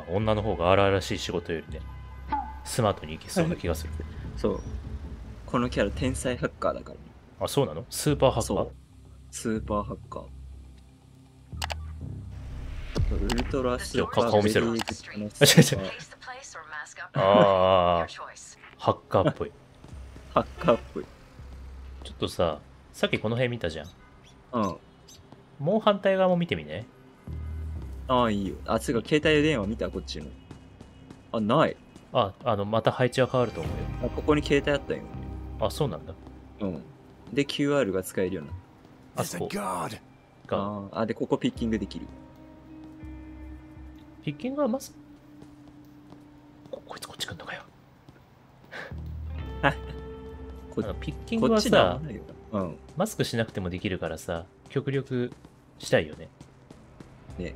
まあ、女の方が荒々しい仕事よりねスマートにいけそうな気がする。そうこのキャラ天才ハッカーだから、ね、あそうなの。スーパーハッカー。スーパーハッカーウルトラスーパーベリーズあハッカーっぽいハッカーっぽい。ちょっとささっきこの辺見たじゃん。うんもう反対側も見てみね。ああいいよ。あつうか携帯電話見たこっちの。あないあまた配置は変わると思うよ。あここに携帯あったよ。あそうなんだ。うんで QR が使えるようなあそこがあでここピッキングできる。ピッキングはまず こいつこっち来んのかよピッキングはさ、うん、マスクしなくてもできるからさ極力したいよね。ね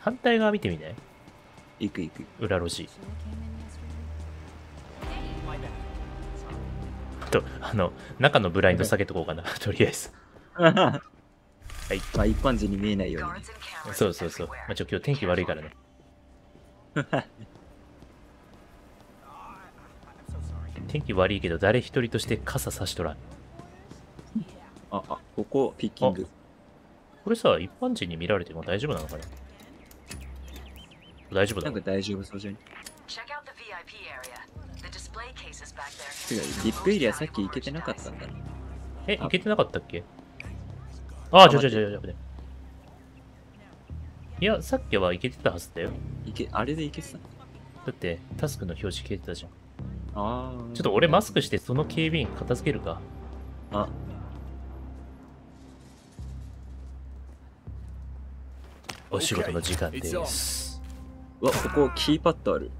反対側見てみない。行く行く裏路地と中のブラインド下げとこうかなとりあえずはい、まあ一般人に見えないように、ね、そうそうそう、まあ、今日天気悪いからね天気悪いけど誰一人として傘差しとらん。あここピッキング。これさ一般人に見られても大丈夫なのかな。大丈夫だなんか大丈夫そうじゃん。違うVIPエリアさっき行けてなかったんだ。え行けてなかったっけ。ああじゃいやさっきは行けてたはずだよ。あれで行けてただってタスクの表示消えてたじゃん。あちょっと俺マスクしてその警備員片付けるか。あお仕事の時間です。うわ、ここキーパッドある。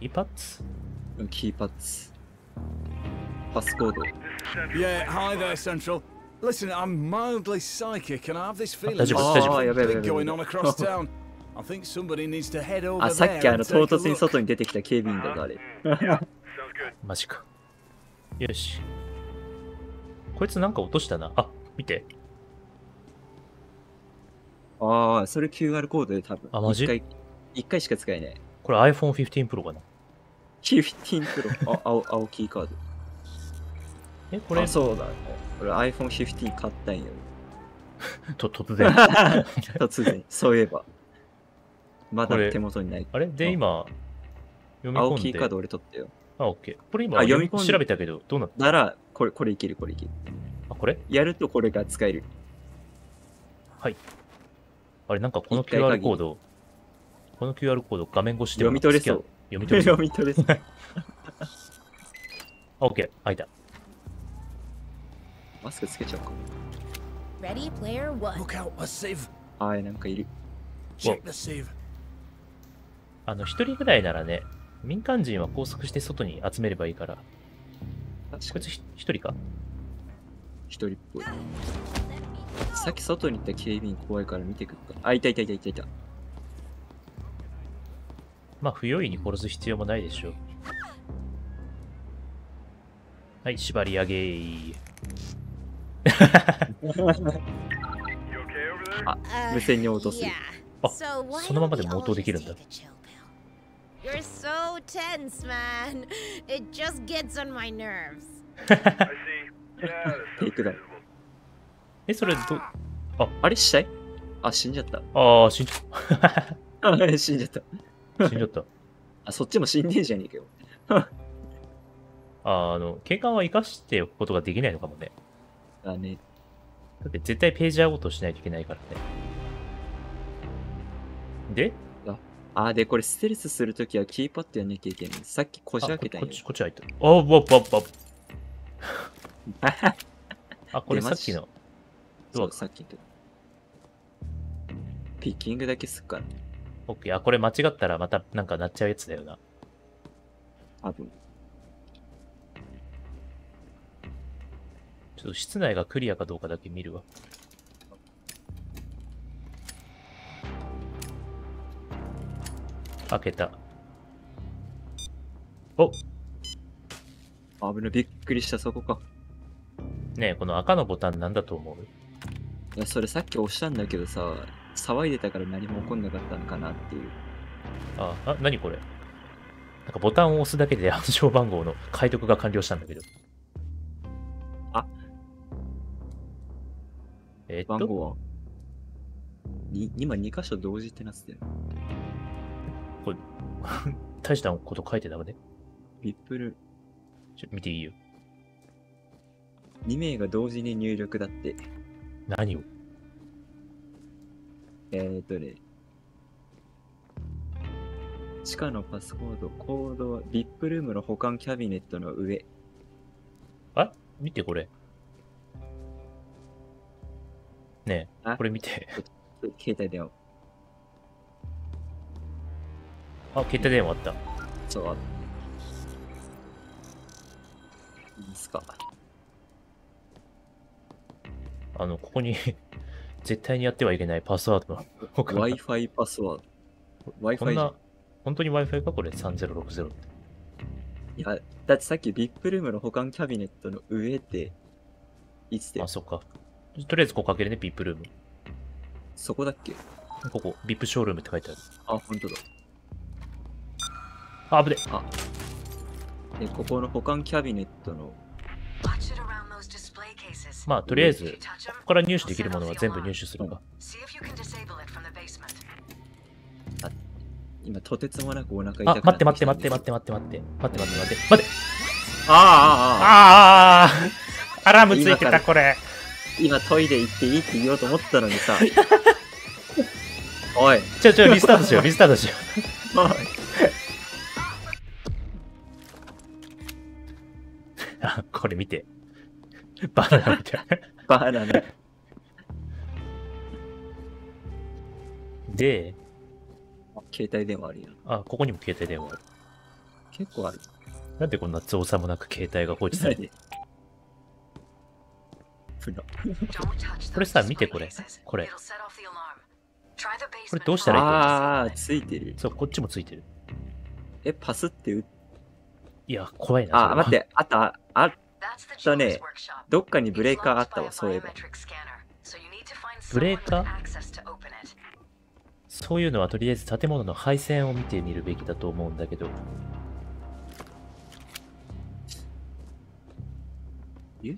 キーパッツ？うん、キーパッツ。パスコード。Yeah, hi there, Central. Listen, I'm mildly psychic and I have this feeling going on across town.あ、さっき唐突に外に出てきた警備員だがあれマジか。よしこいつなんか落としたな。あ見てああそれ QR コードで多分あマジ1回しか使えない。これ iPhone15 Pro かな。15 Pro あ青キーカードえこれあそうだこれ iPhone15 買ったんよと突然突然そういえばまだ手元にない。あれで、今、読み込んで。青キーカード俺取ったよ。あ、OK。これ今、読み込んで調べたけど、どうなったなら、これいける、これいける。あ、これやるとこれが使える。はい。あれ、なんかこの QR コード、この QR コード、画面越しで読み取れそう。読み取れそう。あ、OK。開いた。マスクつけちゃおうか。はい、なんかいる。一人ぐらいならね、民間人は拘束して外に集めればいいから。こいつ一人か？一人っぽい。さっき外に行った警備員怖いから見てくるか。あ、いた。まあ、不用意に殺す必要もないでしょう。はい、縛り上げー。あ、無線に応答する。あ、そのままで応答できるんだ。You're so tense, man. It just gets on my nerves. I see. Yeah. え、それど、あ、あれ死体？あ、死んじゃった。あ、死んじゃった。あ、そっちも死んでんじゃねえけど。警官は生かしておくことができないのかもね。だね。だって絶対ページアウトしないといけないからね。で？あ、で、これ、ステルスするときはキーパッドやんなきゃいけない。さっきこじ開けたんや。こっち開いた。おぉ、あ、これさっきの。そう、さっきの。ピッキングだけすっからね。オッケー。あ、これ間違ったらまたなんかなっちゃうやつだよな。あ、でも。ちょっと室内がクリアかどうかだけ見るわ。開けた。おあぶね、びっくりした、そこか。ねえ、この赤のボタンなんだと思う？いや、それさっき押したんだけどさ、騒いでたから何も起こんなかったのかなっていう。あ、何これ。なんかボタンを押すだけで暗証番号の解読が完了したんだけど。あ、番号は今2箇所同時ってなってたよ。これ大したこと書いてたわね。ビップル。ちょ、見ていいよ。2名が同時に入力だって。何を？ね、地下のパスコード、コードはビップルームの保管キャビネットの上。あ、見てこれ。ねえ、これ見て。携帯電話。あ、携帯電話あった。そう、あった。いいですか。ここに絶対にやってはいけないパスワードの Wi-Fi パスワード。Wi-Fi じゃん。本当に Wi-Fi かこれ3060って。いや、だってさっき VIP ルームの保管キャビネットの上っていつで。あ、そっか。とりあえずここ開けるね、VIP ルーム。そこだっけ？ここ、VIP ショールームって書いてある。あ、本当だ。あぶね。あ。で、ここの保管キャビネットの。まあとりあえずここから入手できるものは全部入手するか。あ、今とてつもなくお腹痛くなってきた。あ、待って。あーアラームついてたこれ。今トイレ行っていいって言おうと思ったのにさ。おい。ちょリスタートしよう。あ、これ見て。バナナみたいな。バナナ。で、携帯電話あるよ。あ、ここにも携帯電話ある。結構ある。なんでこんな造作もなく携帯が放置されてる。これさ、見てこれ。これどうしたらいいか。ああ、ついてる。そう、こっちもついてる。え、パスっていや、怖いな。あ、待って、あったね。どっかにブレーカーあったわ、そういえば。ブレーカー？そういうのはとりあえず建物の配線を見てみるべきだと思うんだけど。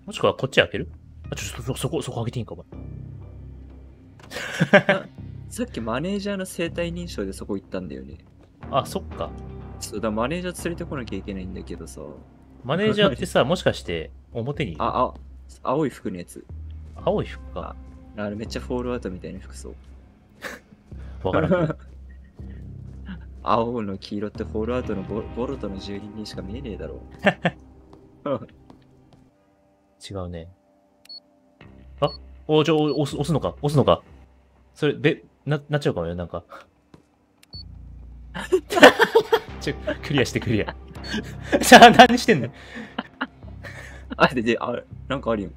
もしくはこっち開ける？あ、ちょっとそこ開けていいんか、お前。さっきマネージャーの生体認証でそこ行ったんだよね。あ、そっか。そうだ、マネージャー連れてこなきゃいけないんだけどさ。マネージャーってさ、もしかして表にいる？青い服のやつ。青い服か。あれめっちゃフォールアウトみたいな服装。わからない。青の黄色ってフォールアウトのボルトの住人にしか見えねえだろう。違うね。あ、お、じゃあ押すのか。それ、なっちゃうかもよ、なんか。クリアして。じゃあ何してんの。あれで、あれ、なんかあるよ。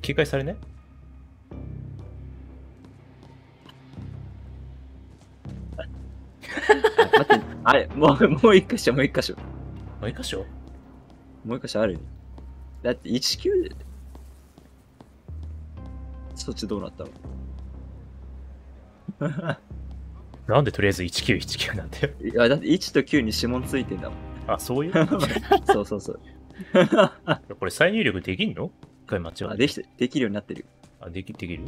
警戒されない？待って、あれ、もう一箇所。もう一箇所ある。だって19。そっちどうなったの？なんでとりあえず1919なんだよ。いや、だって1と9に指紋ついてんだもん。あ、そういうそう。これ再入力できんの？一回間違えた。あ、できるようになってる。あ、できる？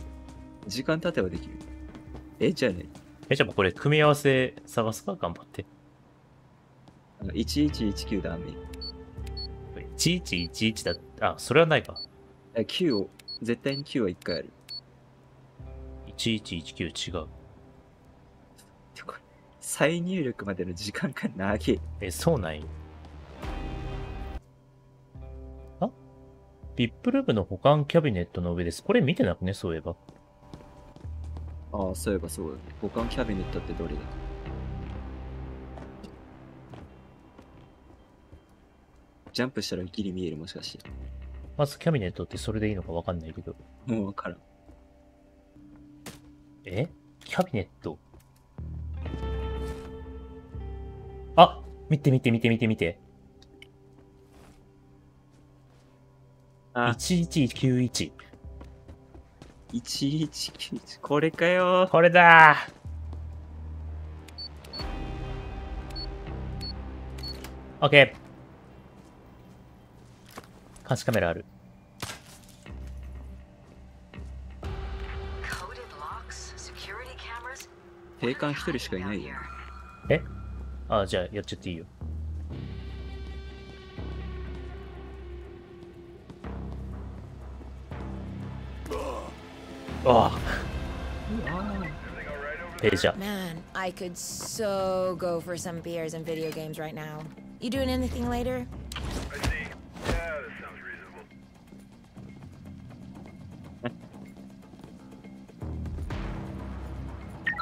時間経てばできる。じゃあね。じゃあもうこれ組み合わせ探すか、頑張って。1119ダメ。1111だ。あ、それはないか。9を、絶対に9は1回ある。1119違う。再入力までの時間が長い。そうなんや。あ？VIP ルームの保管キャビネットの上です。これ見てなくね、そういえば。ああ、そういえばそうだね。保管キャビネットってどれだ？ジャンプしたらギリ見える、もしかして。まずキャビネットってそれでいいのかわかんないけど。もうわからん。キャビネット。あ、見て。1191。119、これかよ。これだー。オッケー。監視カメラある。警官一人しかいないよ。え？ああ、じゃあやっちゃっていいよ。ああ。ペジャ。Man, I could so go for some beers and video games right now. You doing anything later? I see. Yeah, that sounds reasonable.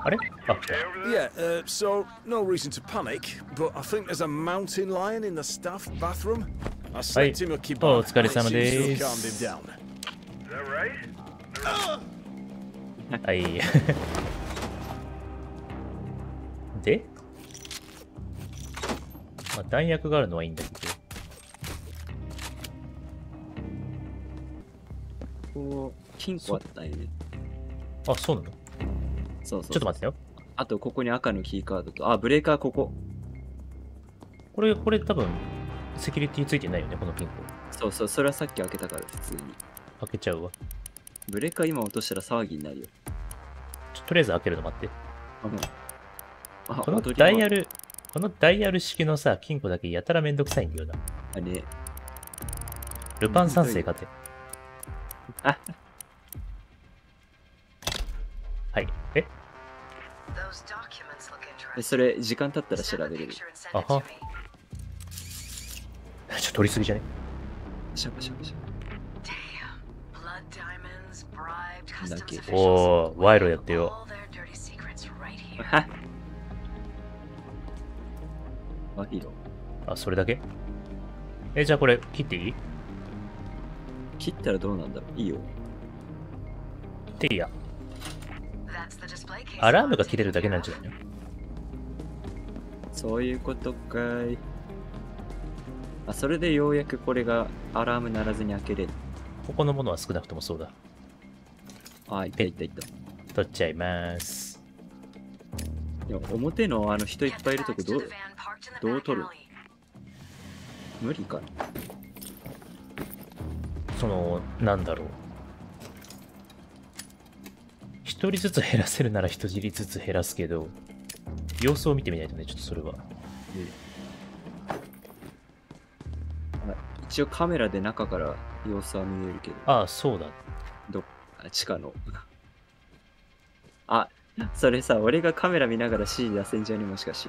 あれ？Yeah, so no reason to panic, but I think there's a mountain lion in the staff bathroom. I slipped him a kebab. お疲れ様です。Is that right? はい。で、まあ、弾薬があるのはいいんだけど。こう金庫あったよね。あ、そうなの？そうそう。ちょっと待ってよ。あとここに赤のキーカードと、あ、ブレーカーここ。これ多分セキュリティついてないよね、この金庫。そうそう、それはさっき開けたから普通に。開けちゃうわ。ブレーカー今落としたら騒ぎになるよ。とりあえず開けるの待って。このダイヤル式のさ、金庫だけやたらめんどくさいんだよな。あれ。ルパン三世かて。あはい。えそれ、時間経ったら調べれる。あは。ちょっと取りすぎじゃね？シャバシャバシャバ。おお、賄賂やってよ。あ、それだけ？え、じゃあこれ切っていい？切ったらどうなんだろう？いいよ。切っていいや。アラームが切れるだけなんじゃないの？そういうことかい。あ、それでようやくこれがアラーム鳴らずに開けれる。ここのものは少なくともそうだ。はい、ペイっていった。取っちゃいます。いや、表のあの人いっぱいいるとこどう取る？無理か。その、なんだろう。一人ずつ減らせるなら一人ずつ減らすけど、様子を見てみないとね、ちょっとそれは。一応カメラで中から様子は見えるけど。ああ、そうだ。地下のあ、それさ、俺がカメラ見ながら C 出せんじゃね、もしかし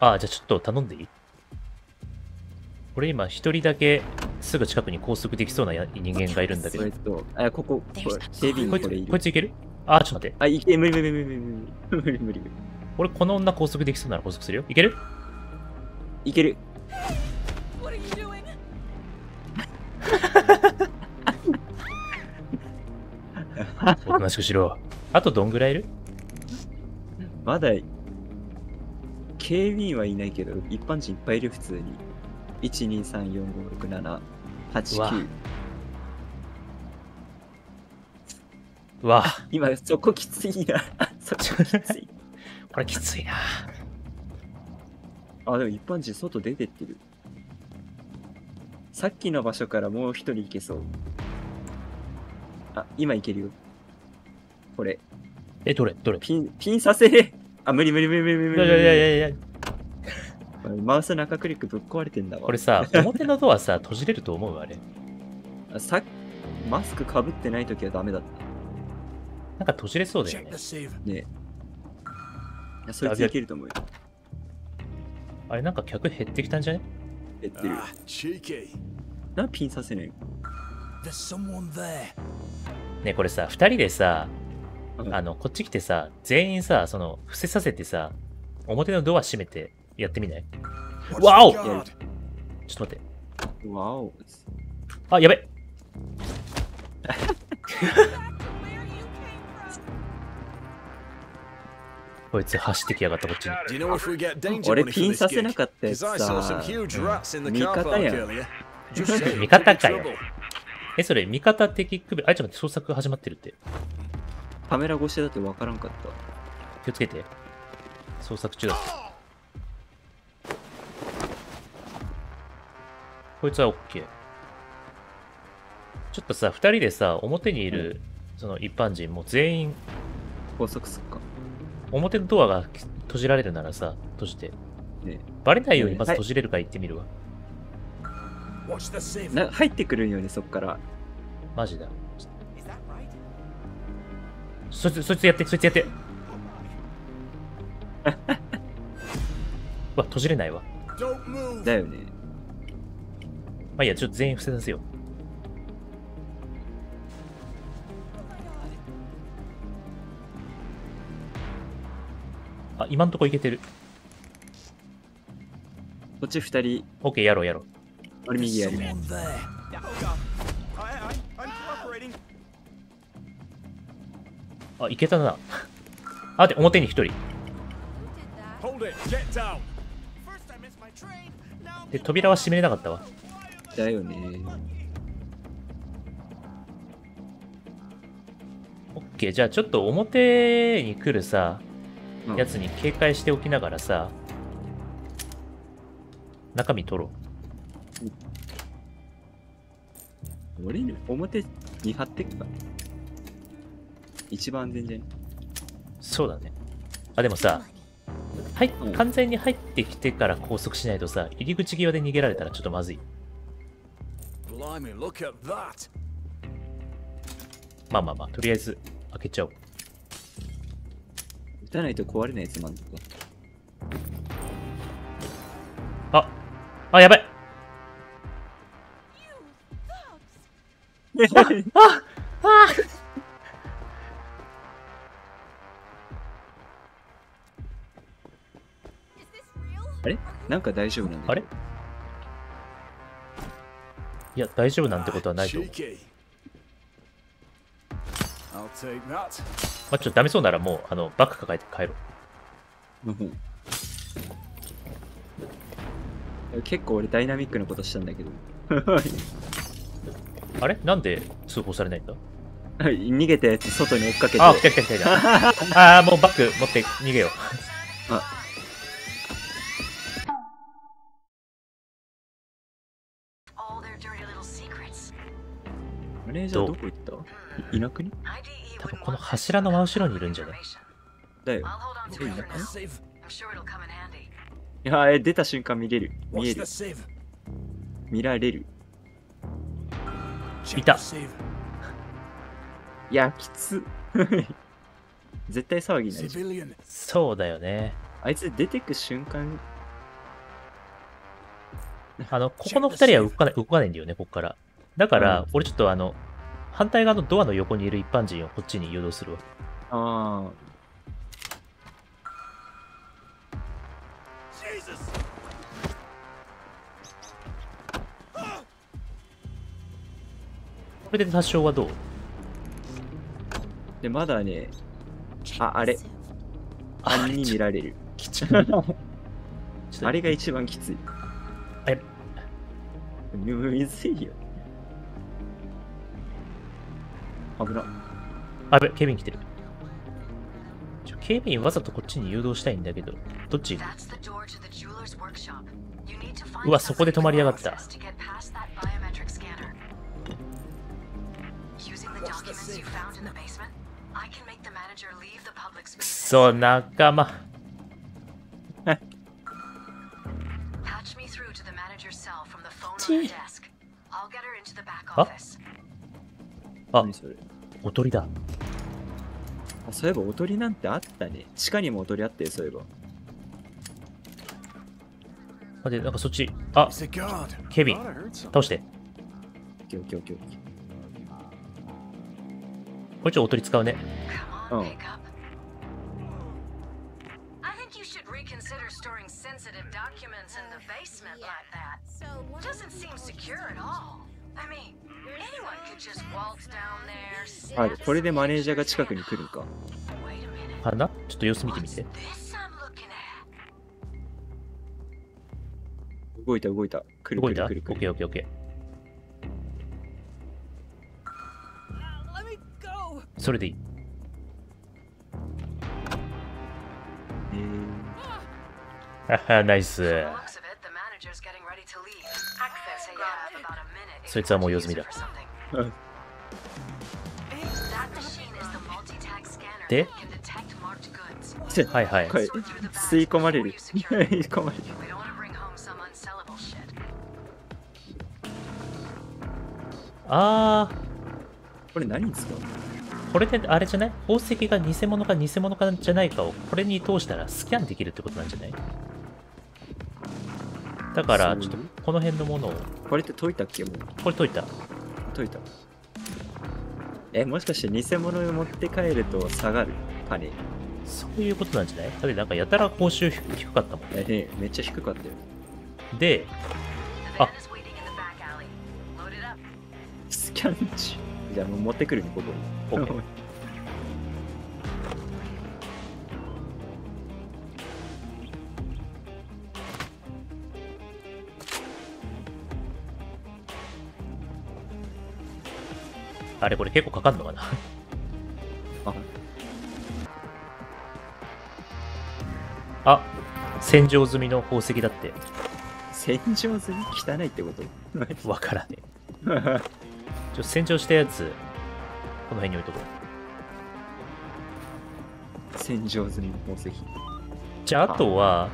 ああ、じゃあちょっと頼んでいい？俺今一人だけすぐ近くに拘束できそうな人間がいるんだけど。あ、これ警備員こいついける？あ、ちょっと待って。あ、いけ、無理。俺この女拘束できそうなら拘束するよ。いける？いける。おとなしくしろ。あとどんぐらいいる？まだ警備員はいないけど一般人いっぱいいる。普通に123456789。うわ、今そこきついなそこきついこれきついなあ。でも一般人外出てってる。さっきの場所からもう一人行けそう。あ、今いけるよ。これ。え、どれピンさせ。あ、無理。いや。マウスの赤クリックぶっ壊れてんだわ。これさ、表のドアさ、閉じれると思うあれ。あ、さっき、マスクかぶってないときはダメだった。なんか閉じれそうだよね。ねえ。それでいけると思うよ。あれ、なんか客減ってきたんじゃね？減ってるよ。なんピンさせないの？ね、これさ、2人でさ、こっち来てさ、全員さ、伏せさせてさ、表のドア閉めてやってみない？わお！ちょっと待って。わお。あ、やべこいつ走ってきやがったこっちに。俺ピンさせなかったやつさ、味方やん。味方かよ。それ味方敵首、あ、ちょっと待って、捜索始まってるって。カメラ越しだって分からんかった。気をつけて。捜索中だって。こいつは OK。ちょっとさ、2人でさ、表にいる、うん、その一般人、もう全員。拘束すっか。表のドアが閉じられるならさ、閉じて。ね、バレないようにまず閉じれるか行ってみるわ。な入ってくるよね、そっから。マジだ。そいつやって、そいつやって。うわ、閉じれないわ。だよね。まあいいや、ちょっと全員伏せさせよう。あ、今んとこいけてる。こっち二人。オッケー、やろうやろう。俺右やる。あ、いけたな。あ、で、表に一人。で、扉は閉めれなかったわ。だよね。オッケー、じゃあちょっと表に来るさ。やつに警戒しておきながらさ、中身取ろう。俺に表に張ってくか一番安全じゃん。そうだね。あ、でもさ、はい、完全に入ってきてから拘束しないとさ、入り口際で逃げられたらちょっとまずい。まあまあまあ、とりあえず開けちゃおう。打たないと壊れないやつなんだ。あ、あ、やばい。あ、あ、あ。あれ、なんか大丈夫なんだよ。あれ。いや、大丈夫なんてことはないと思う。まあ、ちょっとダメそうならもうバッグ抱えて帰ろう。結構俺ダイナミックなことしたんだけど。あれ、なんで通報されないんだ。逃げて外に追っかけて。あ、来た来た来た来た。あ、もうバッグ持って逃げよう。あ、マネージャーどこ行った。いなくね。多分この柱の真後ろにいるんじゃない。だよ。いやー、出た瞬間見れる。見える。見られる。いた。いや、きつ。絶対騒ぎになる。そうだよね。あいつ出てく瞬間。ここの二人は動かないんだよね、ここから。だから、俺ちょっと反対側のドアの横にいる一般人をこっちに誘導するわ。ああ。これで多少はどうで、まだね、あ、あれ。あれに見られる。きつい。あれが一番きつい。あれ。むずいよ。危な。あべ、警備員来てる。警備員わざとこっちに誘導したいんだけど、どっち行く？うわ、そこで止まりやがった。くそ、仲間。あ？あ、おとりだ。あ、そういえばおとりなんてあったね。地下にもおとりあったよ、そういえば。待って、なんかそっち。あ、ケビン、倒して。これちょっとおとり使うね。うん。あ、これでマネージャーが近くに来るか。あら、ちょっと様子見てみて。動いた動いた。来る来る来る。オッケーオッケーオッケー。それでいい。ナイス。そいつはもう用済みだ。で、はいはい。吸い込まれる。吸い込まれる。ああ。これ何ですか？これであれじゃない？宝石が偽物か偽物かじゃないかをこれに通したらスキャンできるってことなんじゃない？だからちょっとこの辺のものを。これって解いたっけ？もうこれ解いた。解いた。もしかして偽物を持って帰ると下がるパネ？そういうことなんじゃない？だってなんかやたら報酬低かったもんね。めっちゃ低かったよ。で、あ、スキャン中。じゃあもう持ってくるね、ここに。OK あれこれ結構かかんのかな。あ、洗浄済みの宝石だって。洗浄済み汚いってことわからねえ。ちょ、洗浄したやつこの辺に置いとこう。洗浄済みの宝石。じゃああとは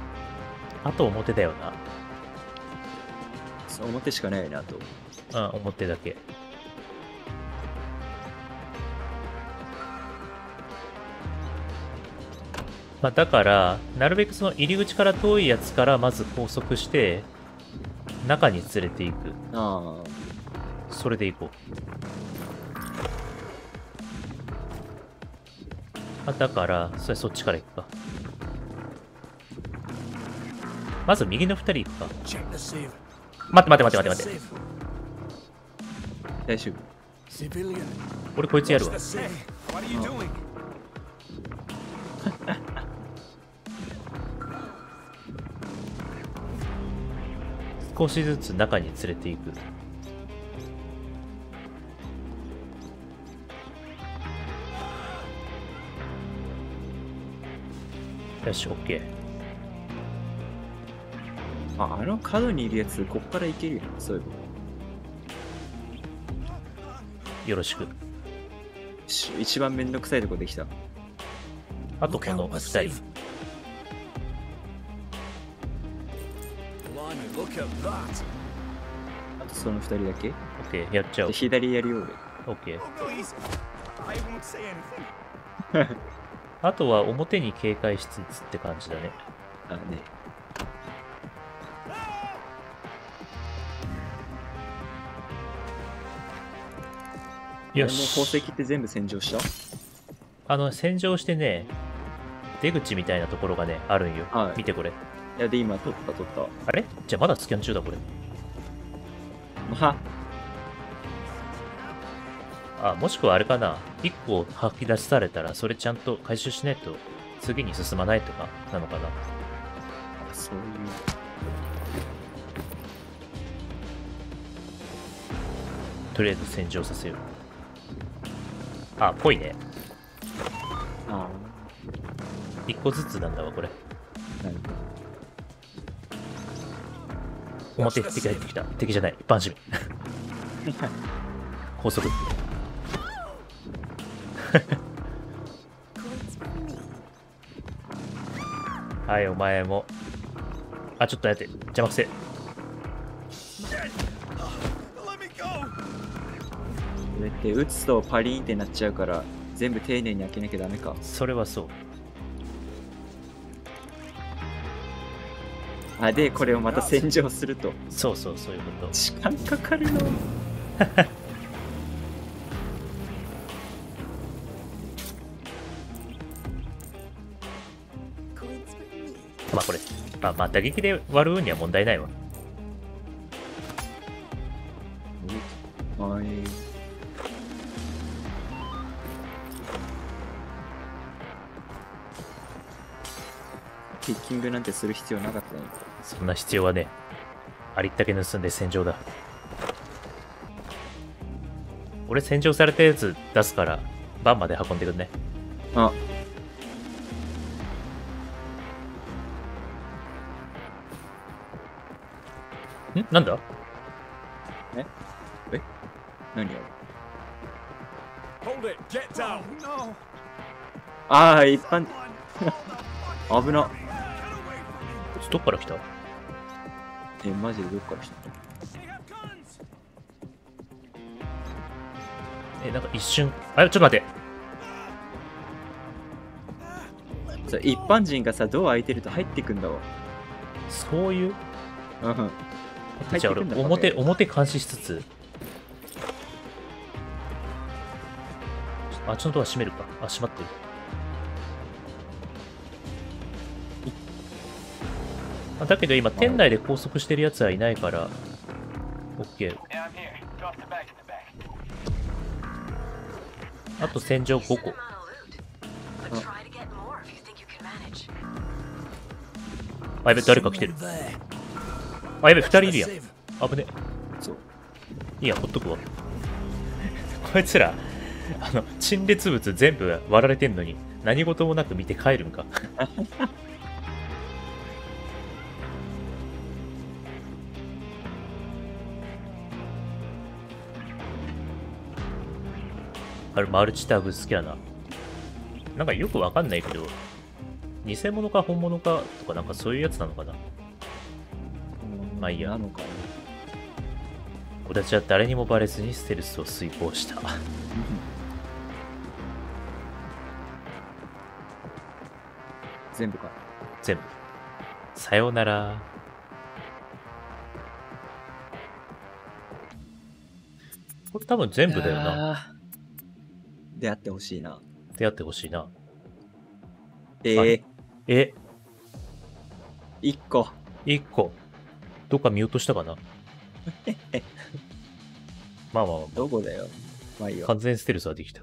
あと表だよな。表しかないな。と、うん、表だけ。まあ、だからなるべくその入り口から遠いやつからまず拘束して中に連れていく。ああ、それでいこう。あ、だからそれそっちから行くか。まず右の2人行くか。待って待って待って待って。大丈夫。俺こいつやるわ。少しずつ中に連れていく。よし、OK。あの角にいるやつ、こっから行けるよ。そういうこと。よろしく。一番めんどくさいとこできた。あとこの2人。あとその2人だけ？ OK、やっちゃおう。左やりよう。OK。あとは表に警戒しつつって感じだね。あ、ね。よし。宝石って全部洗浄した？洗浄してね、出口みたいなところがね、あるんよ。はい、見てこれ。いや、で、今、取った、取った。あれ？じゃあ、まだスキャン中だ、これ。まあ。あ、もしくはあれかな。1個吐き出されたら、それちゃんと回収しないと、次に進まないとか、なのかな。そういう。とりあえず洗浄させよう。あ、ぽいね。ああ。1個ずつなんだわ、これ。表、敵が入ってきた。敵じゃない、一般市民。高速。はい、お前も。あ、ちょっと待って、邪魔くせ。これって打つとパリーンってなっちゃうから、全部丁寧に開けなきゃダメか。それはそう。あ、でこれをまた洗浄すると。そうそう、そういうこと。時間かかるの。まあこれ、まあまあ打撃で割る分には問題ないわ。はい。ピッキングなんてする必要なかったね。そんな必要はね。ありったけ盗んで洗浄だ。俺洗浄されたやつ出すからバンまで運んでくんね。あ、んなんだえ何やああ、一般危な。どっから来た？え、マジでどっから来た？え、なんか一瞬。あ、ちょっと待って。そう、一般人がさ、ドア開いてると入ってくんだわ。そういう。うん。じゃあ俺、表監視しつつ。あっちのドア閉めるか。あ、閉まってる。だけど今、店内で拘束してるやつはいないから、OK。あと戦場5個。あ、やべ、誰か来てる。あ、やべ、2人いるやん。危ね。いいや、ほっとくわ。こいつら、陳列物全部割られてんのに、何事もなく見て帰るんか。あれマルチタグ好きやな。なんかよくわかんないけど、偽物か本物かとかなんかそういうやつなのかな。まあいいや。なのかな。私は誰にもバレずにステルスを遂行した。全部か。全部。さようなら。これ多分全部だよな。出会ってほしいな。出会ってほしいな。一個。一個。どっか見落としたかな。まあまあまあ。どこだよ。まあいいよ。完全ステルスはできた。